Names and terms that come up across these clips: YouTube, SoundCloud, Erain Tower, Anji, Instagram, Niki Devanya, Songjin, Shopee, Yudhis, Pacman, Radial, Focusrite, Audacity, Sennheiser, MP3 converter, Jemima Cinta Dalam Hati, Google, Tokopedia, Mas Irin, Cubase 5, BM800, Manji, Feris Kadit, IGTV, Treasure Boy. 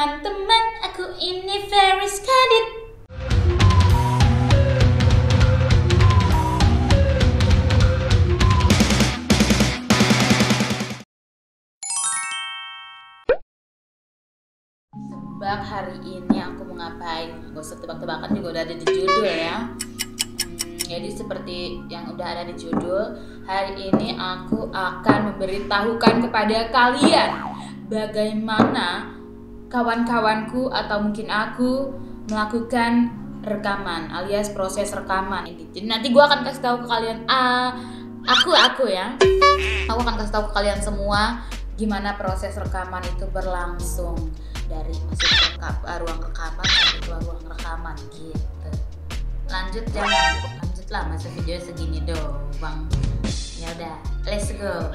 teman-teman, aku ini Feris Kadit. Tebak hari ini aku mau ngapain? Gak usah tebak-tebakan, juga udah ada di judul ya. Jadi seperti yang udah ada di judul, hari ini aku akan memberitahukan kepada kalian bagaimana kawan-kawanku atau mungkin aku melakukan rekaman alias proses rekaman. Jadi nanti gue akan kasih tahu ke kalian, aku akan kasih tahu ke kalian semua gimana proses rekaman itu berlangsung dari masuk ruang rekaman sampai keluar ruang rekaman gitu. Lanjut jangan. Lah masa video segini doang. Ya udah, let's go.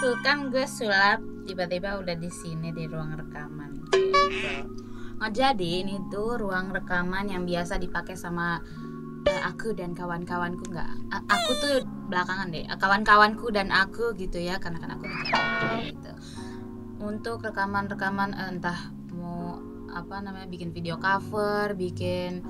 Tuh kan gue sulap, tiba-tiba udah di sini di ruang rekaman gitu. Nah, jadi ini tuh ruang rekaman yang biasa dipakai sama aku dan kawan-kawanku. Enggak, aku tuh belakangan deh, kawan-kawanku dan aku gitu ya, karena kan aku gitu. Untuk rekaman-rekaman entah mau apa namanya, bikin video cover, bikin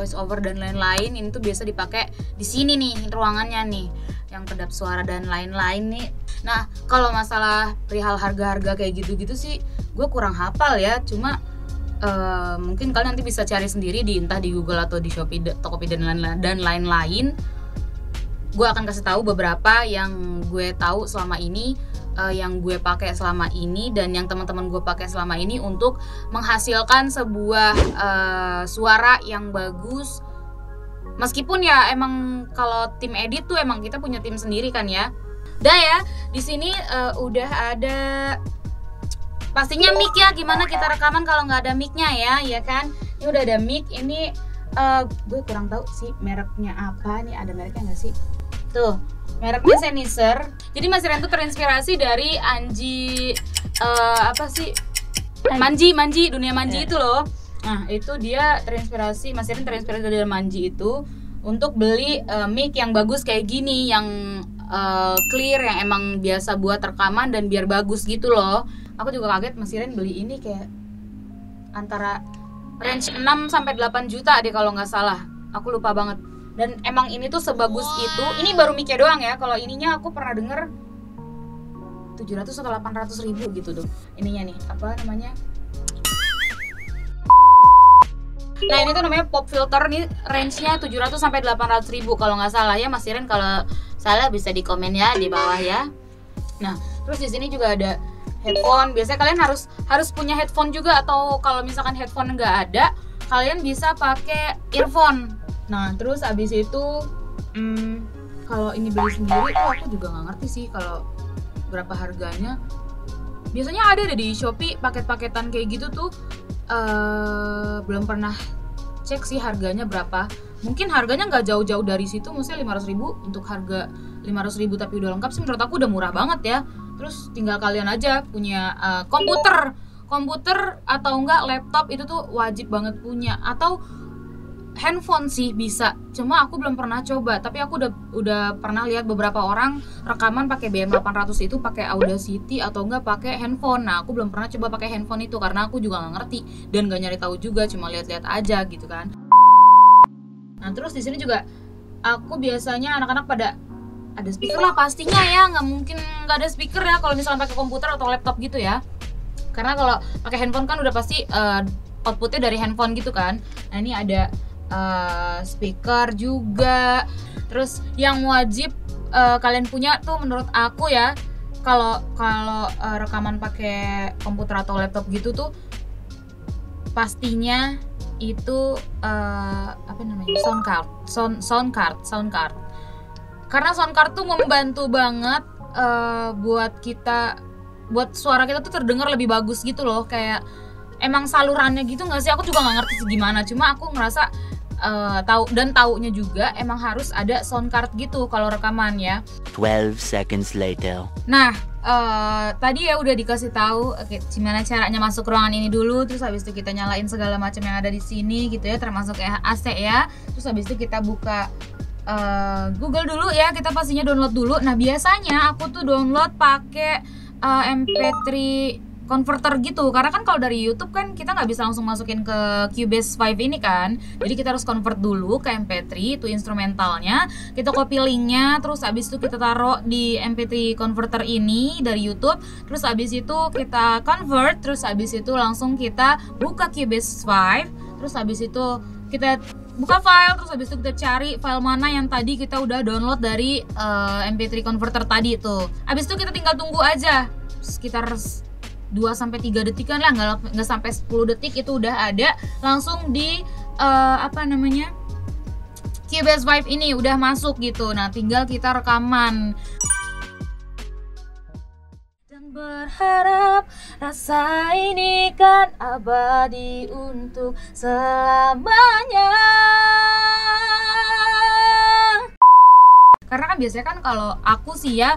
voice over dan lain-lain, ini tuh biasa dipakai di sini nih ruangannya nih, yang kedap suara dan lain-lain nih. Nah, kalau masalah perihal harga-harga kayak gitu-gitu sih gue kurang hafal ya, cuma mungkin kalian nanti bisa cari sendiri di entah di Google atau di Shopee, Tokopedia dan lain-lain. Gue akan kasih tahu beberapa yang gue tahu selama ini, yang gue pakai selama ini dan yang teman-teman gue pakai selama ini untuk menghasilkan sebuah suara yang bagus. Meskipun ya emang kalau tim edit tuh emang kita punya tim sendiri kan ya. Dah ya, di sini udah ada pastinya mic ya. Gimana kita rekaman kalau nggak ada micnya ya, ya kan? Ini udah ada mic. Ini gue kurang tahu sih mereknya apa. Nih ada mereknya nggak sih? Tuh mereknya Sennheiser. Jadi Mas Irin tuh terinspirasi dari Anji Manji, dunia Manji itu loh. Nah, itu dia terinspirasi, Mas Irin terinspirasi dari Manji itu untuk beli mic yang bagus kayak gini, yang clear, yang emang biasa buat rekaman dan biar bagus gitu loh. Aku juga kaget Mas Irin beli ini kayak antara range 6 sampai 8 juta deh kalau nggak salah. Aku lupa banget. Dan emang ini tuh sebagus itu. Ini baru micnya doang ya. Kalau ininya aku pernah denger 700 atau 800 ribu gitu tuh. Ininya nih, apa namanya? Nah ini tuh namanya pop filter, nih range-nya 700 sampai 800 ribu kalau nggak salah ya Mas Irin, kalau salah bisa di komen ya di bawah ya. Nah terus di sini juga ada headphone, biasanya kalian harus punya headphone juga, atau kalau misalkan headphone nggak ada kalian bisa pakai earphone. Nah terus abis itu kalau ini beli sendiri tuh aku juga nggak ngerti sih kalau berapa harganya. Biasanya ada di Shopee paket-paketan kayak gitu tuh. Belum pernah cek sih harganya berapa. Mungkin harganya nggak jauh-jauh dari situ, maksudnya 500 ribu. Untuk harga 500 ribu tapi udah lengkap sih menurut aku udah murah banget ya. Terus tinggal kalian aja punya komputer atau enggak laptop, itu tuh wajib banget punya, atau handphone sih bisa. Cuma aku belum pernah coba, tapi aku udah pernah lihat beberapa orang rekaman pakai BM800 itu pakai Audacity atau enggak pakai handphone. Nah, aku belum pernah coba pakai handphone itu karena aku juga nggak ngerti dan nggak nyari tahu juga, cuma lihat-lihat aja gitu kan. Nah, terus di sini juga aku biasanya anak-anak pada ada speaker lah pastinya ya, nggak mungkin nggak ada speaker ya kalau misalnya pakai komputer atau laptop gitu ya. Karena kalau pakai handphone kan udah pasti outputnya dari handphone gitu kan. Nah, ini ada speaker juga. Terus yang wajib kalian punya tuh menurut aku ya, kalau rekaman pakai komputer atau laptop gitu tuh pastinya itu sound card. Karena sound card tuh membantu banget buat suara kita tuh terdengar lebih bagus gitu loh, kayak emang salurannya gitu nggak sih? Aku juga nggak ngerti gimana, cuma aku ngerasa taunya juga emang harus ada sound card gitu kalau rekaman ya. 12 seconds later. Nah, tadi ya udah dikasih tahu gimana caranya masuk ruangan ini dulu, terus habis itu kita nyalain segala macam yang ada di sini gitu ya, termasuk AC ya. Terus habis itu kita buka Google dulu ya, kita pastinya download dulu. Nah, biasanya aku tuh download pakai MP3 converter gitu, karena kan kalau dari YouTube kan kita nggak bisa langsung masukin ke Cubase 5 ini kan, jadi kita harus convert dulu ke MP3 itu instrumentalnya, kita copy linknya, terus abis itu kita taruh di MP3 converter ini dari YouTube, terus abis itu kita convert, terus abis itu langsung kita buka Cubase 5, terus abis itu kita buka file, terus habis itu kita cari file mana yang tadi kita udah download dari MP3 converter tadi itu. Habis itu kita tinggal tunggu aja sekitar 2-3 detikan lah, nggak sampai 10 detik itu udah ada langsung di Cubase 5 ini udah masuk gitu. Nah, tinggal kita rekaman. Dan berharap rasa ini kan abadi untuk selamanya. Karena kan biasanya kan kalau aku sih ya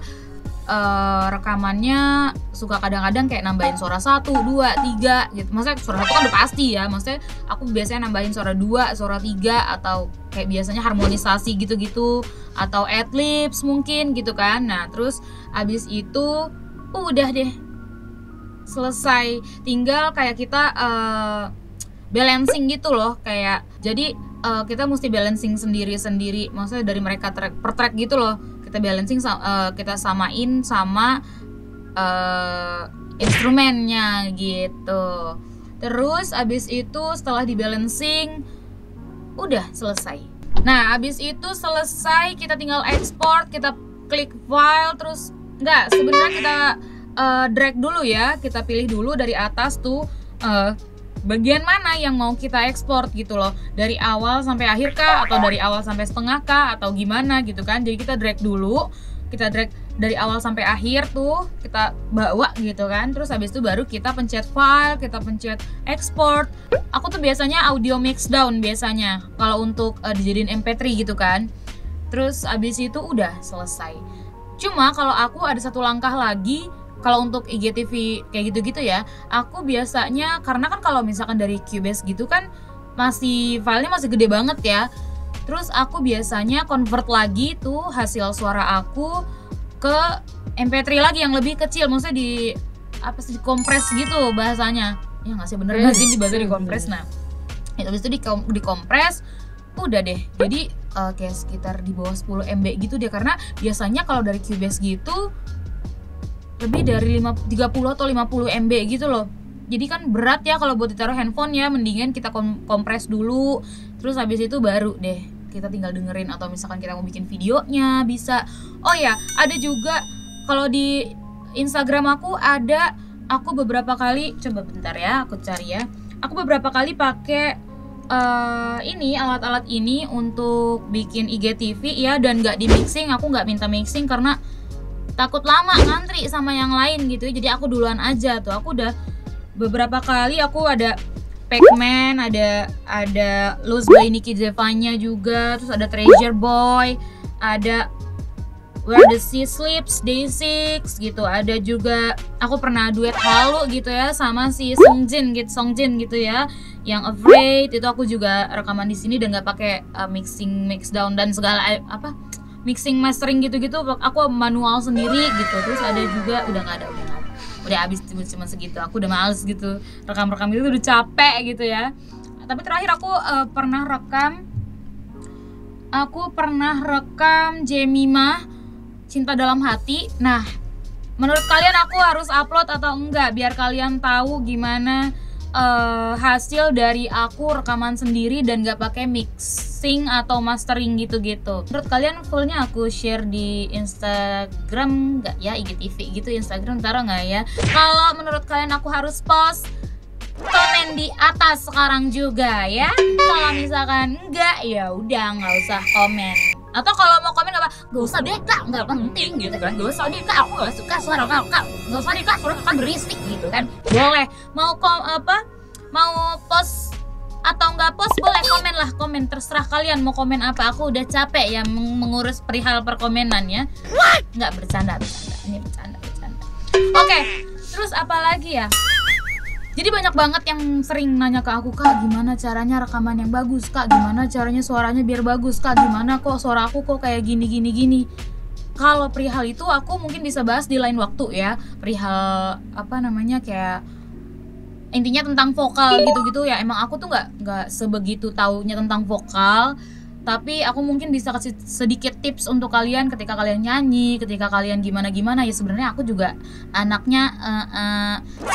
rekamannya suka kadang-kadang kayak nambahin suara 1, 2, 3 gitu. Maksudnya suara 1 kan udah pasti ya, maksudnya aku biasanya nambahin suara 2, suara 3, atau kayak biasanya harmonisasi gitu-gitu, atau adlibs mungkin gitu kan. Nah, terus abis itu udah deh selesai, tinggal kayak kita balancing gitu loh, kayak jadi kita mesti balancing sendiri-sendiri, maksudnya dari mereka track per track gitu loh. Kita balancing, kita samain sama instrumennya gitu. Terus abis itu setelah di balancing udah selesai. Nah, abis itu selesai kita tinggal ekspor, kita klik file, terus enggak, sebenarnya kita drag dulu ya, kita pilih dulu dari atas tuh bagian mana yang mau kita ekspor gitu loh, dari awal sampai akhir kah, atau dari awal sampai setengah kah, atau gimana gitu kan. Jadi kita drag dulu, kita drag dari awal sampai akhir tuh kita bawa gitu kan. Terus habis itu baru kita pencet file, kita pencet ekspor. Aku tuh biasanya audio mixdown biasanya kalau untuk dijadiin MP3 gitu kan. Terus habis itu udah selesai. Cuma kalau aku ada satu langkah lagi. Kalau untuk IGTV kayak gitu-gitu ya, aku biasanya, karena kan kalau misalkan dari Cubase gitu kan masih filenya masih gede banget ya. Terus aku biasanya convert lagi tuh hasil suara aku ke MP3 lagi yang lebih kecil, maksudnya di apa sih, dikompres gitu bahasanya. Ya nggak sih, bener nggak sih bahasa dikompres. Nah, habis itu dikompres udah deh. Jadi kayak sekitar di bawah 10 MB gitu deh, karena biasanya kalau dari Cubase gitu lebih dari 30 atau 50 MB gitu loh. Jadi kan berat ya kalau buat ditaruh handphone ya, mendingan kita kompres dulu, terus habis itu baru deh kita tinggal dengerin, atau misalkan kita mau bikin videonya bisa. Oh ya, ada juga kalau di Instagram aku ada, aku beberapa kali, coba bentar ya aku cari ya, aku beberapa kali pakai ini alat-alat ini untuk bikin IGTV ya, dan nggak di mixing, aku nggak minta mixing karena takut lama ngantri sama yang lain gitu. Jadi aku duluan aja tuh. Aku udah beberapa kali, aku ada Pacman, ada Loose by Niki Devanya juga, terus ada Treasure Boy, ada Where the Sea Sleeps Day 6 gitu. Ada juga aku pernah duet halu gitu ya sama si Songjin gitu ya, yang Afraid itu aku juga rekaman di sini dan nggak pakai mixing, mixdown dan segala apa, mixing mastering gitu-gitu, aku manual sendiri gitu. Terus ada juga udah habis, cuma segitu. Aku udah males gitu rekam-rekam itu, udah capek gitu ya. Tapi terakhir aku pernah rekam Jemima Cinta Dalam Hati. Nah, menurut kalian aku harus upload atau enggak, biar kalian tahu gimana hasil dari aku rekaman sendiri dan gak pakai mixing atau mastering gitu-gitu. Menurut kalian fullnya aku share di Instagram gak ya, IGTV gitu, Instagram taruh gak ya? Kalau menurut kalian aku harus post, komen di atas sekarang juga ya. Kalau misalkan enggak, ya udah nggak usah komen. Atau kalau mau komen apa, gak usah deh kak, nggak penting gitu kan, gak usah deh kak, aku gak suka suara kak, gak usah deh kak, suara kak berisik gitu kan. Boleh, mau post atau nggak post boleh komen lah, komen terserah kalian mau komen apa. Aku udah capek ya mengurus perihal perkomenan ya. Nggak, bercanda, ini bercanda. Oke, terus apa lagi ya? Jadi banyak banget yang sering nanya ke aku, Kak gimana caranya rekaman yang bagus, Kak gimana caranya suaranya biar bagus, Kak gimana kok suara aku kok kayak gini. Kalau perihal itu aku mungkin bisa bahas di lain waktu ya, perihal apa namanya kayak intinya tentang vokal gitu-gitu ya. Emang aku tuh nggak sebegitu taunya tentang vokal, tapi aku mungkin bisa kasih sedikit tips untuk kalian ketika kalian nyanyi, ketika kalian gimana-gimana. Ya sebenarnya aku juga anaknya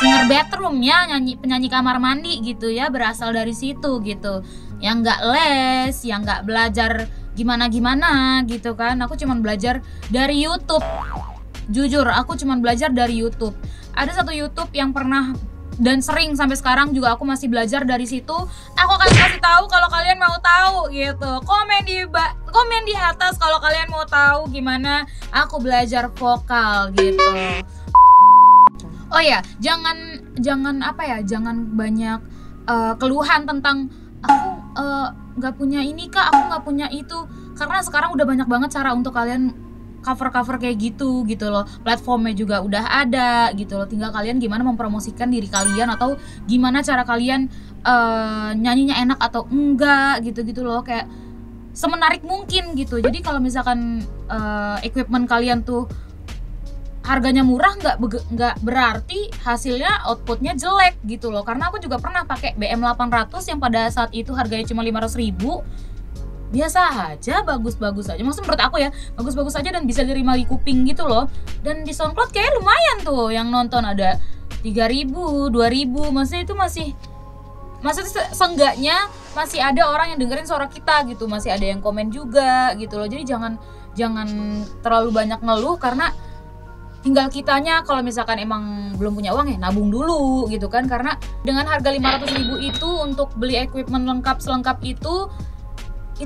singer bedroom ya, penyanyi kamar mandi gitu ya, berasal dari situ gitu. Yang nggak les, yang nggak belajar gimana-gimana gitu kan. Aku cuman belajar dari YouTube. Jujur, aku cuman belajar dari YouTube. Ada satu YouTube yang pernah dan sering sampai sekarang juga aku masih belajar dari situ. Aku akan kasih tahu kalau kalian mau tahu gitu. Komen di atas kalau kalian mau tahu gimana aku belajar vokal gitu. Oh ya, jangan apa ya? Jangan banyak keluhan tentang aku nggak punya ini Kak, aku nggak punya itu. Karena sekarang udah banyak banget cara untuk kalian cover kayak gitu loh, platformnya juga udah ada gitu loh. Tinggal kalian gimana mempromosikan diri kalian atau gimana cara kalian nyanyinya enak atau enggak gitu loh, kayak semenarik mungkin gitu. Jadi kalau misalkan equipment kalian tuh harganya murah, nggak berarti hasilnya outputnya jelek gitu loh. Karena aku juga pernah pakai BM800 yang pada saat itu harganya cuma 500.000. Biasa aja, bagus-bagus aja. Maksudnya menurut aku ya, bagus-bagus aja dan bisa diterima di kuping gitu loh. Dan di SoundCloud kayak lumayan tuh yang nonton ada 3.000, 2.000. Maksudnya itu maksudnya seenggaknya masih ada orang yang dengerin suara kita gitu, masih ada yang komen juga gitu loh. Jadi jangan terlalu banyak ngeluh, karena tinggal kitanya kalau misalkan emang belum punya uang ya nabung dulu gitu kan. Karena dengan harga 500.000 itu untuk beli equipment lengkap selengkap itu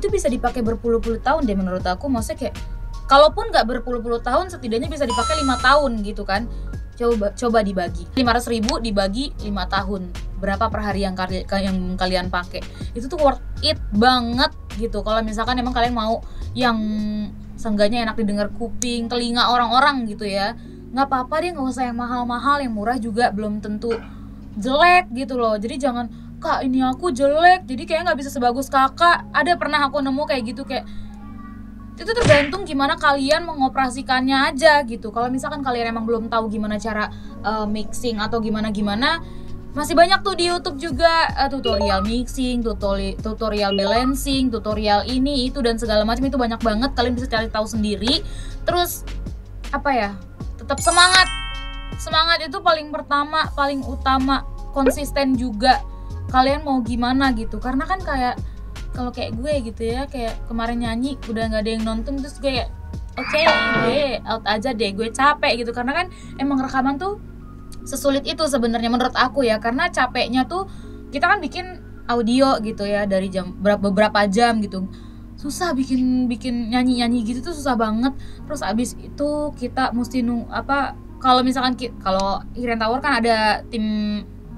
bisa dipakai berpuluh-puluh tahun deh menurut aku. Maksudnya kayak kalaupun nggak berpuluh-puluh tahun setidaknya bisa dipakai 5 tahun gitu kan. Coba dibagi 500.000 dibagi 5 tahun, berapa per hari yang kalian pakai. Itu tuh worth it banget gitu kalau misalkan emang kalian mau yang seenggaknya enak didengar kuping, telinga orang-orang gitu ya. Nggak apa-apa deh, nggak usah yang mahal-mahal, yang murah juga belum tentu jelek gitu loh. Jadi jangan, Kak ini aku jelek jadi kayaknya nggak bisa sebagus kakak. Ada pernah aku nemu kayak gitu. Kayak itu tergantung gimana kalian mengoperasikannya aja gitu. Kalau misalkan kalian emang belum tahu gimana cara mixing atau gimana, masih banyak tuh di YouTube juga tutorial mixing, tutorial balancing, tutorial ini itu dan segala macam. Itu banyak banget, kalian bisa cari tahu sendiri. Terus apa ya, tetap semangat itu paling pertama, paling utama. Konsisten juga kalian mau gimana gitu. Karena kan kayak kalau kayak gue gitu ya, kayak kemarin nyanyi udah nggak ada yang nonton, terus gue kayak oke, gue out aja deh, gue capek gitu. Karena kan emang rekaman tuh sesulit itu sebenarnya menurut aku ya. Karena capeknya tuh kita kan bikin audio gitu ya dari jam beberapa jam gitu. Susah bikin nyanyi gitu tuh susah banget. Terus abis itu kita mesti kalau Erain Tower kan ada tim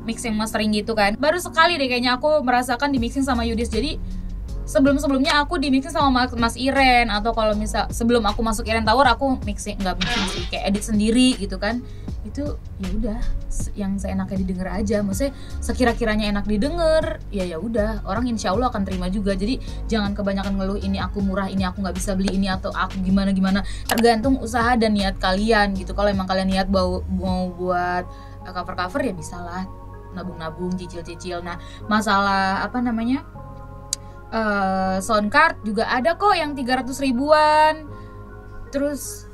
mixing mastering gitu kan. Baru sekali deh kayaknya aku merasakan di mixing sama Yudhis. Jadi sebelum-sebelumnya aku di mixing sama Mas Irin, atau kalau misal sebelum aku masuk Erain Tower aku nggak mixing sih, kayak edit sendiri gitu kan. Itu ya udah yang seenaknya didengar aja. Maksudnya sekira-kiranya enak didengar, ya udah, orang insya Allah akan terima juga. Jadi jangan kebanyakan ngeluh ini aku murah, ini aku nggak bisa beli ini, atau aku gimana. Tergantung usaha dan niat kalian gitu. Kalau emang kalian niat mau buat cover ya bisa lah, nabung cicil. Nah masalah apa namanya sound card juga ada kok yang 300.000-an, terus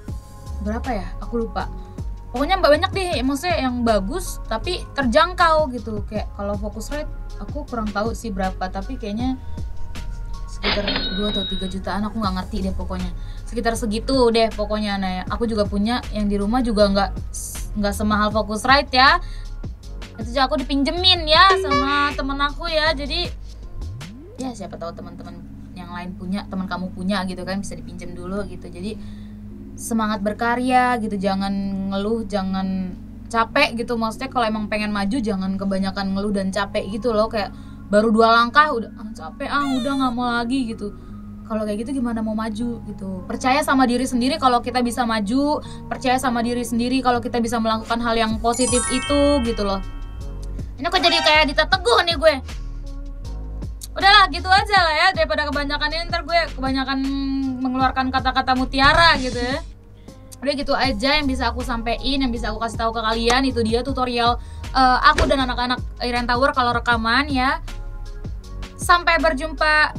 berapa ya aku lupa. Pokoknya banyak deh, maksudnya yang bagus tapi terjangkau gitu. Kayak kalau Focusrite aku kurang tahu sih berapa, tapi kayaknya sekitar 2 atau 3 jutaan aku nggak ngerti deh pokoknya. Sekitar segitu deh pokoknya. Nah aku juga punya yang di rumah juga nggak semahal Focusrite ya. Itu aku dipinjemin ya sama temen aku ya. Jadi ya siapa tahu teman-teman yang lain punya, teman kamu punya gitu kan, bisa dipinjem dulu gitu. Jadi semangat berkarya gitu, jangan ngeluh, jangan capek gitu. Maksudnya kalau emang pengen maju jangan kebanyakan ngeluh dan capek gitu loh. Kayak baru 2 langkah udah capek udah nggak mau lagi gitu. Kalau kayak gitu gimana mau maju gitu. Percaya sama diri sendiri kalau kita bisa maju, percaya sama diri sendiri kalau kita bisa melakukan hal yang positif itu gitu loh. Ini kok jadi kayak diteteguh nih gue. Udahlah gitu aja lah ya, daripada kebanyakan ini ntar gue kebanyakan mengeluarkan kata-kata mutiara gitu ya. Udah gitu aja yang bisa aku sampein, yang bisa aku kasih tahu ke kalian. Itu dia tutorial aku dan anak-anak Erain Tower kalau rekaman ya. Sampai berjumpa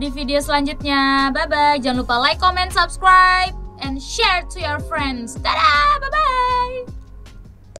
di video selanjutnya. Bye bye. Jangan lupa like, comment, subscribe, and share to your friends. Dadah, bye bye.